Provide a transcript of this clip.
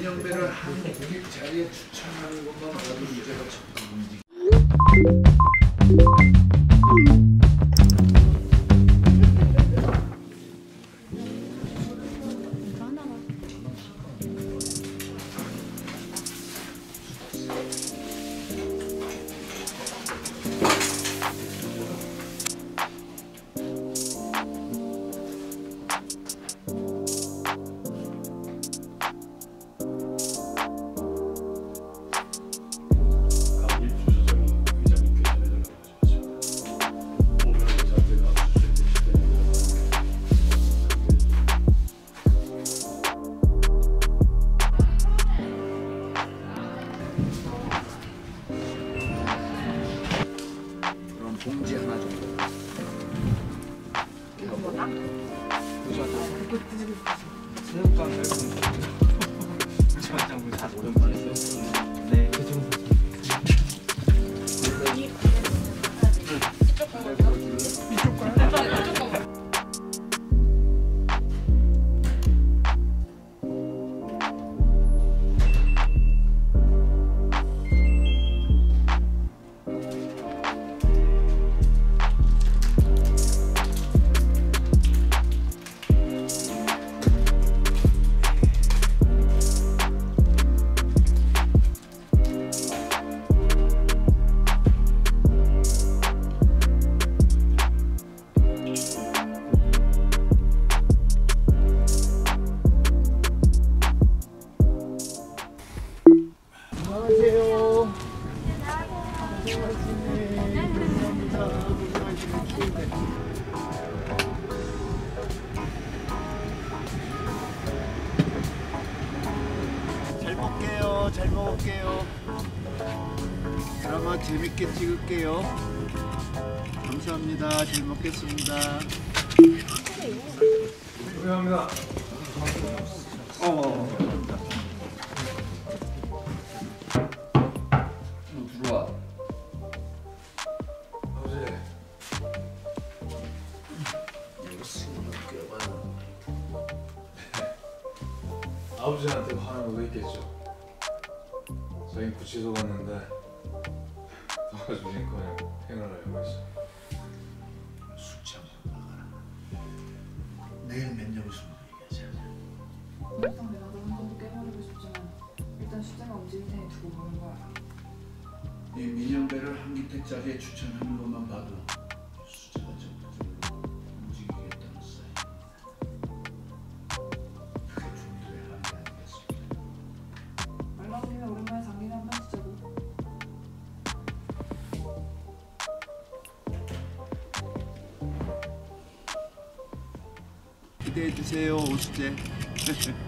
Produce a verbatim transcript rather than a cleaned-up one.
인형배를 한 고객 자리에 추천하는 것만 봐도 문제가 봉지 하나 정도. 이거 뭐다? 새우깡 말고 다 오랜만에 썼어요. 네, 그 정도. 이쪽 거야? 이쪽 거야. 잘 먹게요. 잘 먹을게요. 드라마 재밌게 찍을게요. 감사합니다. 잘 먹겠습니다. 감사합니다. 어. 들어와. 아버지한테 화난 것도 있겠죠. 저희 구치소 갔는데 도와주실 거냐고 행을 하려고 했어. 술 취하면서 돌아가라. 내일 면접 있으면 얘기하자. 일단 내가 너무 너무 깨버리고 싶지만 일단 시대가 움직일 테니 두고 보는 거야. 이 민영배를 한 기택짜리에 추천하는 것만 봐도 기대해주세요. 오시제.